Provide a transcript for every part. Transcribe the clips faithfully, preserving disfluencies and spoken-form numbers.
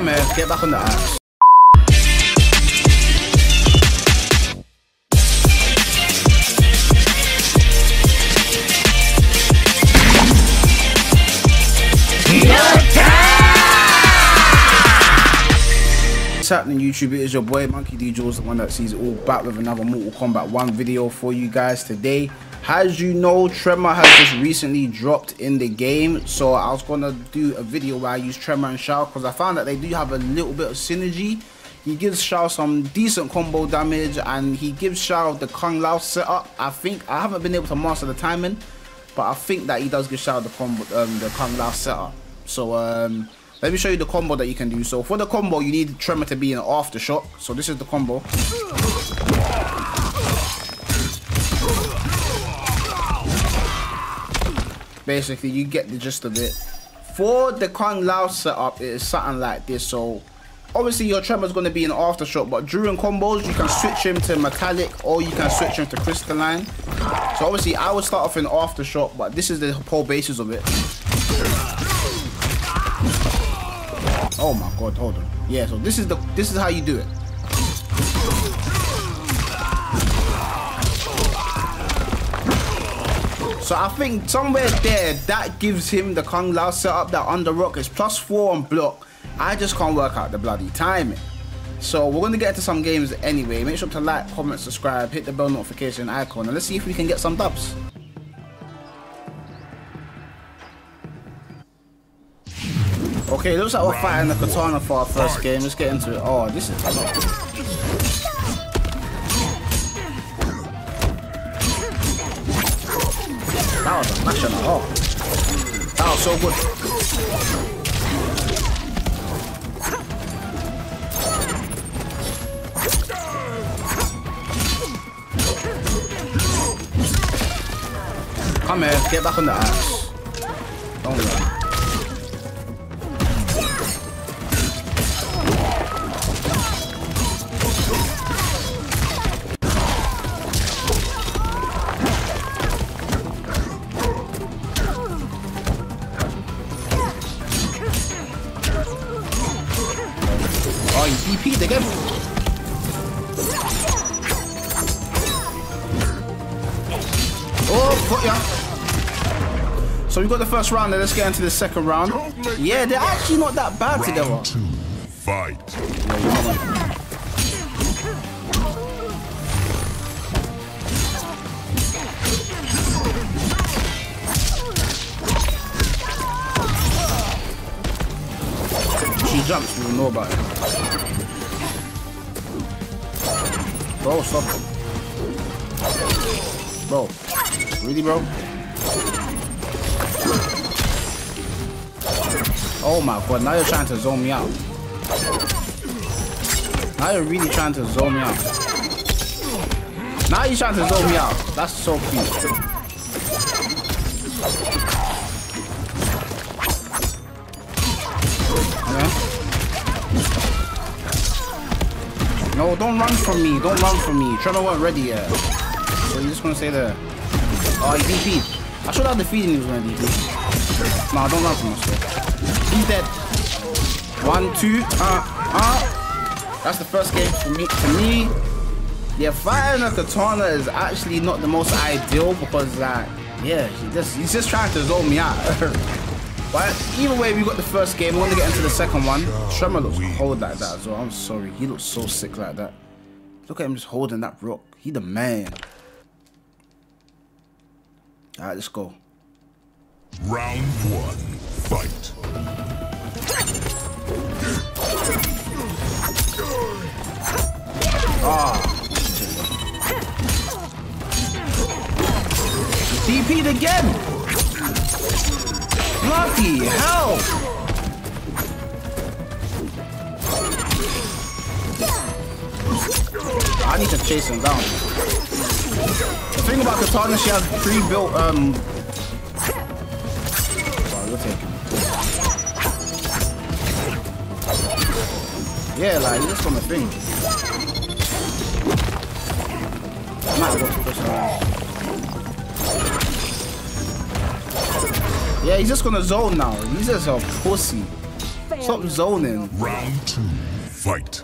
Mohammed, get back on the axe. What's happening, YouTube? It is your boy Monkey D. Jordsz, the one that sees it all, back with another Mortal Kombat one video for you guys today. As you know, Tremor has just recently dropped in the game, so I was gonna do a video where I use Tremor and Shao because I found that they do have a little bit of synergy. He gives Shao some decent combo damage and he gives Shao the Kung Lao setup. I think I haven't been able to master the timing, but I think that he does give Shao the combo, um, the Kung Lao setup. So um let me show you the combo that you can do. So for the combo, you need Tremor to be an aftershock. So this is the combo. Basically, you get the gist of it. For the Kung Lao setup, it is something like this. So obviously your Tremor is going to be an aftershock, but during combos, you can switch him to metallic or you can switch him to crystalline. So obviously, I would start off an aftershock, but this is the whole basis of it. Oh my god, hold on. Yeah, so this is the this is how you do it. So I think somewhere there that gives him the Kung Lao setup that under rock is plus four on block. I just can't work out the bloody timing. So we're gonna get into some games anyway. Make sure to like, comment, subscribe, hit the bell notification icon, and let's see if we can get some dubs. Okay, looks like we're fighting the Katana for our first game. Let's get into it. Oh, this is that was a mash on the hole. That was so good. Come here, get back on the axe. Don't worry. D P'd again. Oh, got ya. So we got the first round, and let's get into the second round. Yeah, they're actually not that bad round together. Two, fight. She jumps, we don't know about it. Bro, stop. Bro. Really, bro? Oh my god, now you're trying to zone me out. Now you're really trying to zone me out. Now you're trying to zone me out. That's so cute. Yeah. No, don't run from me, don't run from me. Trevor wasn't ready yet. So you just gonna stay there. Oh, he D P'd. I should have the feeling he was gonna D P. Nah, don't run from us, bro. He's dead. One, two, uh, uh. That's the first game for me. For me, yeah, fighting a Katana is actually not the most ideal because, like, yeah, he just, he's just trying to zone me out. But either way, we got the first game. We want to get into the second one. Tremor looks cold like that as well. I'm sorry. He looks so sick like that. Look at him just holding that rock. He the man. All right, let's go. Round one, fight. Ah. D P'd again. Bloody hell! I need to chase him down. The thing about Katana, she has pre-built, um... Oh, we'll take him. Yeah, like, he's just on the thing. I might go to push him. Yeah, he's just gonna zone now. He's just a pussy. Fair. Stop zoning. Round two, fight.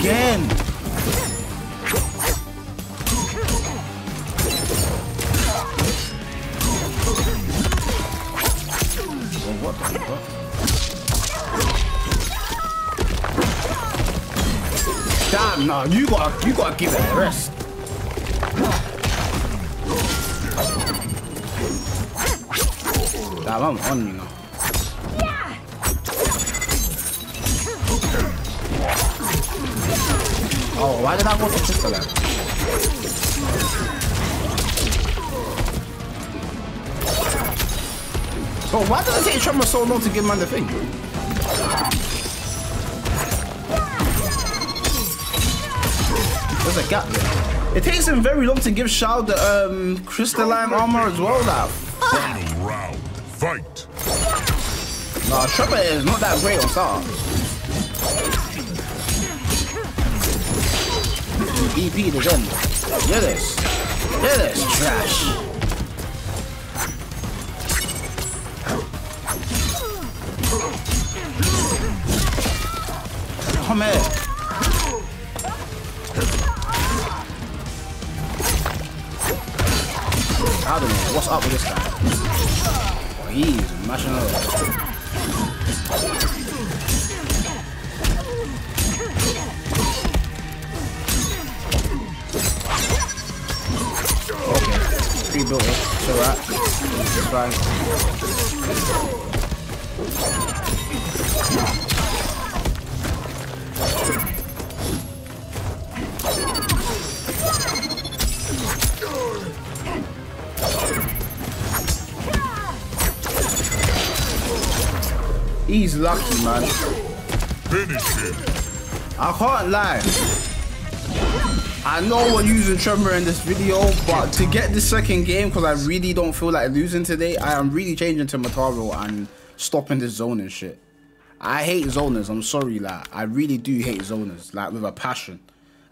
Again. Damn, no, you gotta, you gotta give it a rest. Damn, I'm on you now. Oh, why did I go for pistol then? Bro, why does it take Tremor so long to give man the thing? There's a gap there. It takes him very long to give Shao the um, crystalline armor as well now. Final round, fight. Nah, Tremor is not that great on start. E P the gun. Look at this. Look at this trash. Come here. I don't know what's up with this guy. Oh, he's mashing up. Built it, it's alright. It's fine. He's lucky, man. Finish it. I can't lie. I know we're using Tremor in this video, but to get this second game, because I really don't feel like losing today, I am really changing to Motaro and stopping this zoning shit. I hate zoners, I'm sorry, like, I really do hate zoners, like, with a passion.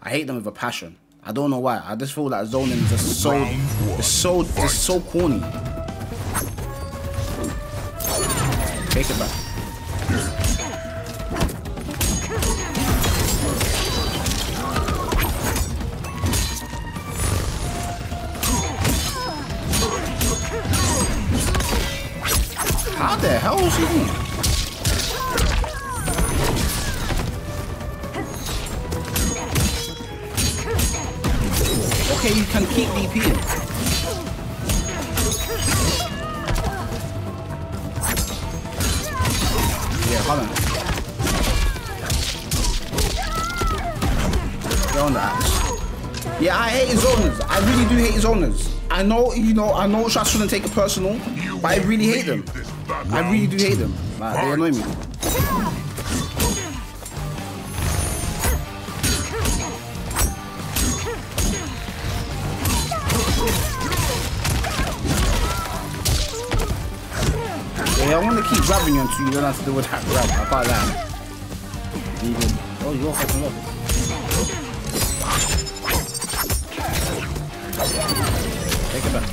I hate them with a passion. I don't know why, I just feel like zoning is just so, it's so, it's so corny. Take it back. How the hell is he doing? Okay, you can keep DPing. Yeah, hold on. Get on the axe. Yeah, I hate zoners. I really do hate zoners. I know, you know, I know I shouldn't take it personal, but I really hate them. I really do hate them. Like, they annoy me. Yeah, I want to keep grabbing you until you don't have to deal with that grab. I can't lie. Even. Oh, you're fucking up. Take it back.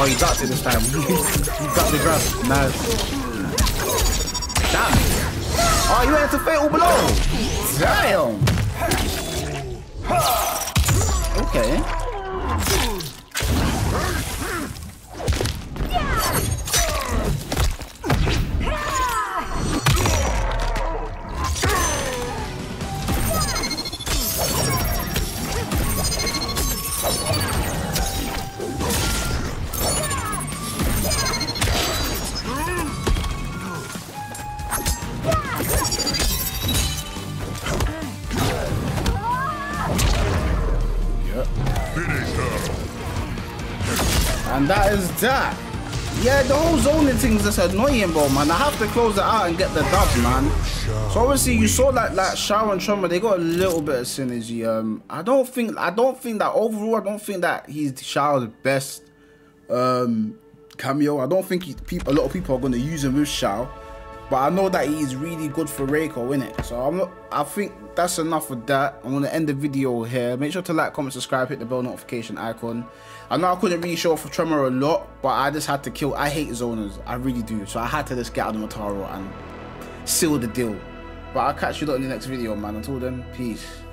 Oh, he ducked it this time. He ducked the grab. Nice. Damn. Oh, you had to fatal blow. Damn. Okay. And that is that. Yeah, the whole zoning thing is just annoying, bro, man. I have to close it out and get the dub, man. So obviously you saw that like Shao and Tremor, they got a little bit of synergy. Um, I don't think I don't think that overall I don't think that he's Shao's best um cameo. I don't think he, a lot of people are going to use him with Shao, but I know that he is really good for Reiko, innit? So I'm not, I think that's enough of that. I'm going to end the video here. Make sure to like, comment, subscribe, hit the bell notification icon. I know I couldn't really show for Tremor a lot, but I just had to kill. I hate zoners, I really do. So I had to just get out of Motaro and seal the deal. But I'll catch you lot in the next video, man. Until then, peace.